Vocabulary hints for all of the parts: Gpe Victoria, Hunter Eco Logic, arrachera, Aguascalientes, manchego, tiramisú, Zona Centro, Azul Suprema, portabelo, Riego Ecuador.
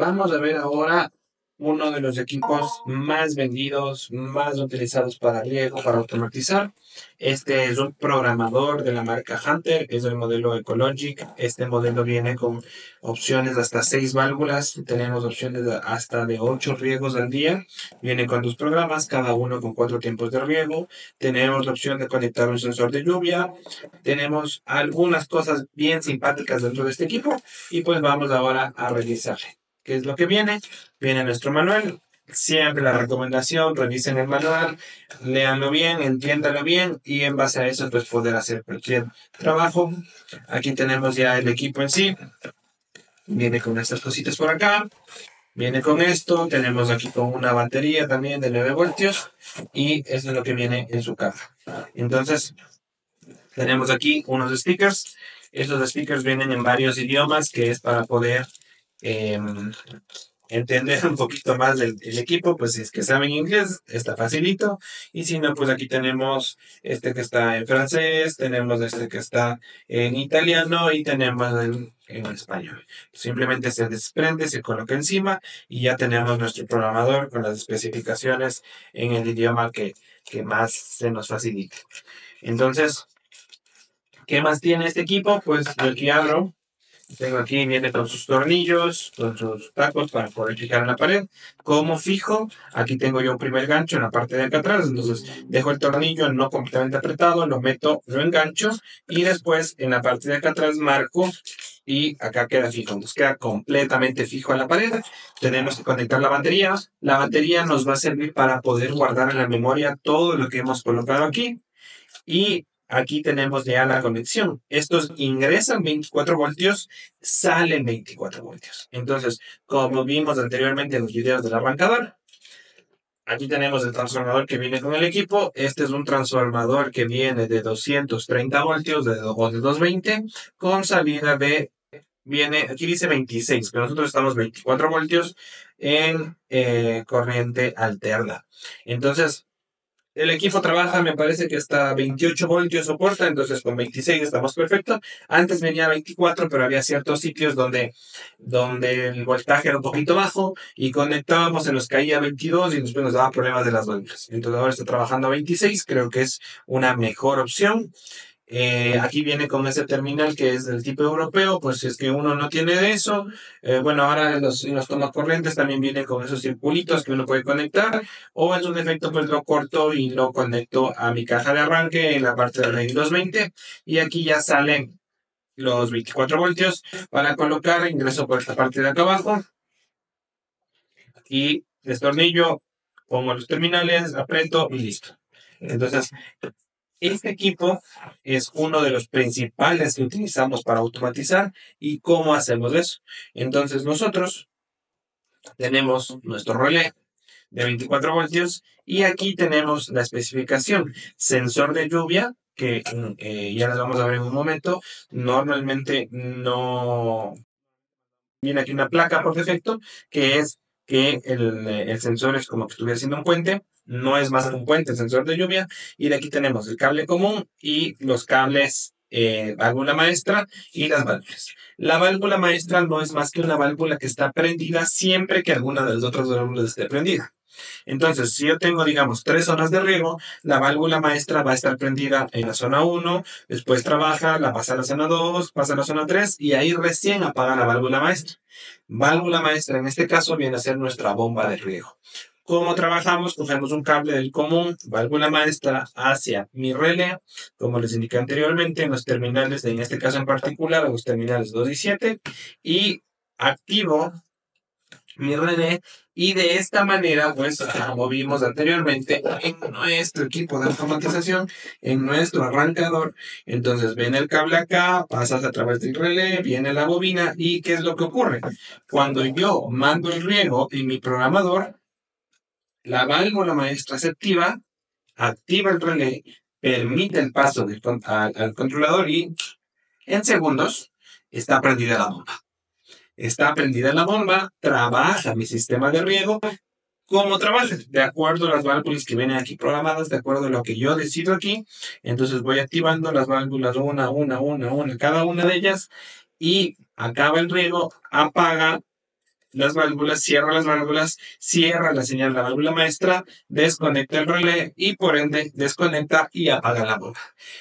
Vamos a ver ahora uno de los equipos más vendidos, más utilizados para riego, para automatizar. Este es un programador de la marca Hunter, es el modelo Eco Logic. Este modelo viene con opciones de hasta 6 válvulas, tenemos opciones de hasta de 8 riegos al día. Viene con 2 programas, cada uno con 4 tiempos de riego. Tenemos la opción de conectar un sensor de lluvia. Tenemos algunas cosas bien simpáticas dentro de este equipo y pues vamos ahora a revisarle. ¿Qué es lo que viene? Viene nuestro manual. Siempre la recomendación, revisen el manual, léanlo bien, entiéndanlo bien y en base a eso pues poder hacer cualquier trabajo. Aquí tenemos ya el equipo en sí. Viene con estas cositas por acá. Viene con esto. Tenemos aquí con una batería también de 9 voltios y eso es lo que viene en su caja. Entonces tenemos aquí unos stickers. Estos stickers vienen en varios idiomas que es para poder entender un poquito más el equipo. Pues si es que saben inglés está facilito, y si no pues aquí tenemos este que está en francés, tenemos este que está en italiano y tenemos en español. Simplemente se desprende, se coloca encima y ya tenemos nuestro programador con las especificaciones en el idioma que más se nos facilite. Entonces, ¿qué más tiene este equipo? Pues yo aquí abro. Tengo aquí, viene con sus tornillos, con sus tacos para poder fijar en la pared. Como fijo, aquí tengo yo un primer gancho en la parte de acá atrás. Entonces dejo el tornillo no completamente apretado, lo meto, lo engancho y después en la parte de acá atrás marco y acá queda fijo. Entonces queda completamente fijo a la pared. Tenemos que conectar la batería. La batería nos va a servir para poder guardar en la memoria todo lo que hemos colocado aquí. Y aquí tenemos ya la conexión. Estos ingresan 24 voltios, salen 24 voltios. Entonces, como vimos anteriormente en los videos del arrancador, aquí tenemos el transformador que viene con el equipo. Este es un transformador que viene de 230 voltios, de 220, con salida de... Viene, aquí dice 26, pero nosotros estamos 24 voltios en corriente alterna. Entonces, el equipo trabaja, me parece que hasta 28 voltios soporta, entonces con 26 estamos perfectos. Antes venía 24, pero había ciertos sitios donde el voltaje era un poquito bajo y conectábamos, se nos caía 22 y después nos daba problemas de las válvulas. Entonces ahora está trabajando a 26, creo que es una mejor opción. Aquí viene con ese terminal que es del tipo europeo, pues si es que uno no tiene de eso, bueno, ahora los tomacorrientes también vienen con esos circulitos que uno puede conectar, o es un defecto pues lo corto y lo conecto a mi caja de arranque en la parte de la 220 y aquí ya salen los 24 voltios para colocar, ingreso por esta parte de acá abajo y destornillo, pongo los terminales, aprieto y listo. Entonces, este equipo es uno de los principales que utilizamos para automatizar. ¿Y cómo hacemos eso? Entonces nosotros tenemos nuestro relé de 24 voltios y aquí tenemos la especificación. Sensor de lluvia, que ya les vamos a ver en un momento. Normalmente no viene aquí una placa por defecto, que es que el sensor es como que estuviera haciendo un puente. No es más que un puente, el sensor de lluvia. Y de aquí tenemos el cable común y los cables válvula maestra y las válvulas. La válvula maestra no es más que una válvula que está prendida siempre que alguna de las otras válvulas esté prendida. Entonces, si yo tengo, digamos, 3 zonas de riego, la válvula maestra va a estar prendida en la zona 1, después trabaja, la pasa a la zona 2, pasa a la zona 3 y ahí recién apaga la válvula maestra. Válvula maestra en este caso viene a ser nuestra bomba de riego. ¿Cómo trabajamos? Cogemos un cable del común, válvula maestra, hacia mi relé, como les indiqué anteriormente, en los terminales, en este caso en particular, los terminales 2 y 7, y activo mi relé, y de esta manera, pues, como vimos anteriormente, en nuestro equipo de automatización, en nuestro arrancador, entonces viene el cable acá, pasas a través del relé, viene la bobina, y ¿qué es lo que ocurre? Cuando yo mando el riego y mi programador, la válvula maestra se activa el relé, permite el paso al controlador y en segundos está prendida la bomba. Está prendida la bomba, trabaja mi sistema de riego. ¿Cómo trabaja? De acuerdo a las válvulas que vienen aquí programadas, de acuerdo a lo que yo decido aquí. Entonces voy activando las válvulas una, cada una de ellas y acaba el riego, apaga. las válvulas, cierra la señal de la válvula maestra, desconecta el relé y por ende desconecta y apaga la bomba.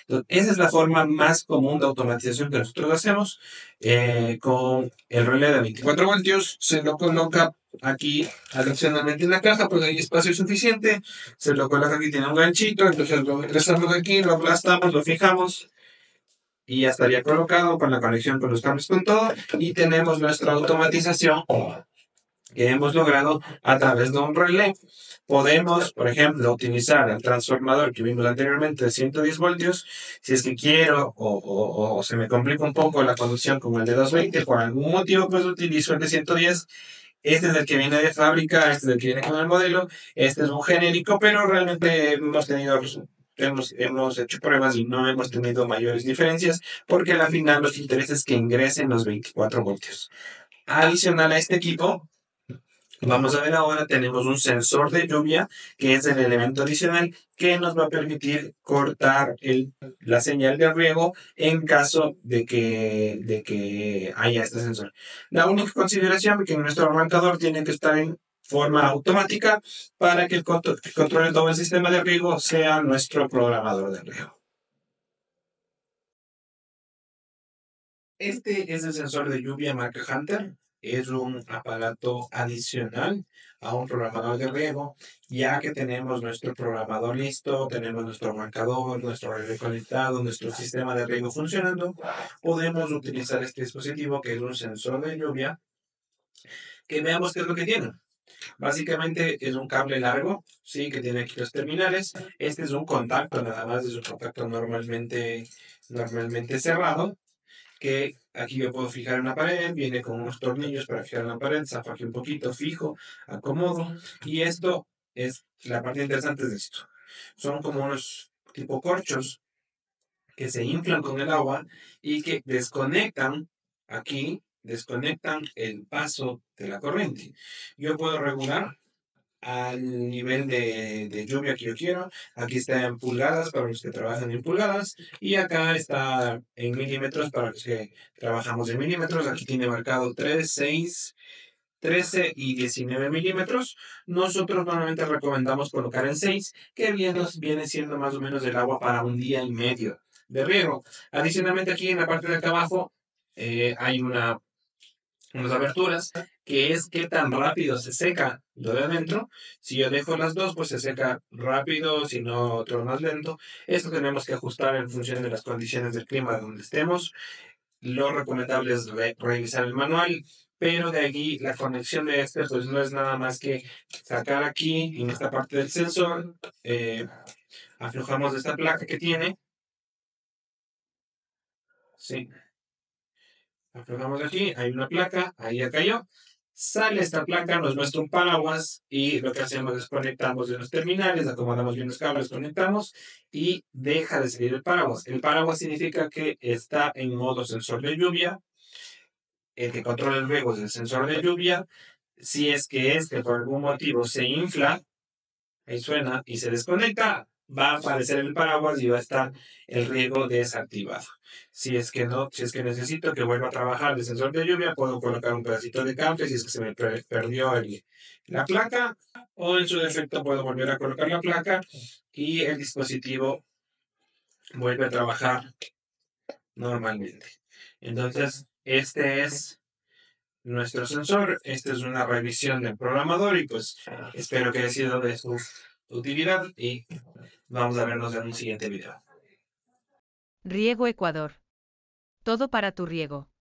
Entonces, esa es la forma más común de automatización que nosotros hacemos. Con el relé de 24 voltios se lo coloca aquí adicionalmente en la caja porque hay espacio suficiente, se lo coloca aquí, tiene un ganchito, entonces lo ingresamos aquí, lo aplastamos, lo fijamos y ya estaría colocado con la conexión con los cables, con todo, y tenemos nuestra automatización que hemos logrado a través de un relé. Podemos, por ejemplo, utilizar el transformador que vimos anteriormente de 110 voltios, si es que quiero o se me complica un poco la conducción con el de 220, por algún motivo pues utilizo el de 110. Este es el que viene de fábrica, este es el que viene con el modelo, este es un genérico, pero realmente hemos hecho pruebas y no hemos tenido mayores diferencias, porque al final los intereses que ingresen los 24 voltios. Adicional a este equipo, vamos a ver ahora, tenemos un sensor de lluvia, que es el elemento adicional que nos va a permitir cortar la señal de riego en caso de que haya este sensor. La única consideración es que nuestro arrancador tiene que estar en forma automática para que el que controle todo el sistema de riego sea nuestro programador de riego. Este es el sensor de lluvia marca Hunter. Es un aparato adicional a un programador de riego, ya que tenemos nuestro programador listo, tenemos nuestro arrancador, nuestro relé conectado, nuestro sistema de riego funcionando. Podemos utilizar este dispositivo que es un sensor de lluvia, que veamos qué es lo que tiene. Básicamente es un cable largo, sí, que tiene aquí los terminales. Este es un contacto, nada más, es un contacto normalmente cerrado, que aquí yo puedo fijar en la pared, viene con unos tornillos para fijar en la pared, zafo aquí un poquito, fijo, acomodo, y esto es la parte interesante de esto. Son como unos tipo corchos que se inflan con el agua y que desconectan aquí, desconectan el paso de la corriente. Yo puedo regular al nivel de lluvia que yo quiero. Aquí está en pulgadas para los que trabajan en pulgadas, y acá está en milímetros para los que trabajamos en milímetros. Aquí tiene marcado 3, 6, 13 y 19 milímetros. Nosotros normalmente recomendamos colocar en 6, que viene siendo más o menos el agua para un día y medio de riego. Adicionalmente, aquí en la parte de acá abajo hay unas aberturas, que es qué tan rápido se seca lo de adentro. Si yo dejo las dos, pues se seca rápido, si no otro más lento. Esto tenemos que ajustar en función de las condiciones del clima donde estemos. Lo recomendable es revisar el manual, pero de aquí la conexión de este pues no es nada más que sacar aquí en esta parte del sensor, aflojamos esta placa que tiene, sí. Aflojamos aquí, hay una placa, ahí ya cayó. Sale esta placa, nos muestra un paraguas, y lo que hacemos es conectamos bien los terminales, acomodamos bien los cables, conectamos y deja de salir el paraguas. El paraguas significa que está en modo sensor de lluvia. El que controla el riego es el sensor de lluvia. Si es que por algún motivo se infla, ahí suena y se desconecta, va a aparecer el paraguas y va a estar el riego desactivado. Si es que necesito que vuelva a trabajar el sensor de lluvia, puedo colocar un pedacito de cable si es que se me perdió la placa, o en su defecto puedo volver a colocar la placa y el dispositivo vuelve a trabajar normalmente. Entonces, este es nuestro sensor. Esta es una revisión del programador y pues espero que haya sido de su utilidad y vamos a vernos en un siguiente video. Riego Ecuador. Todo para tu riego.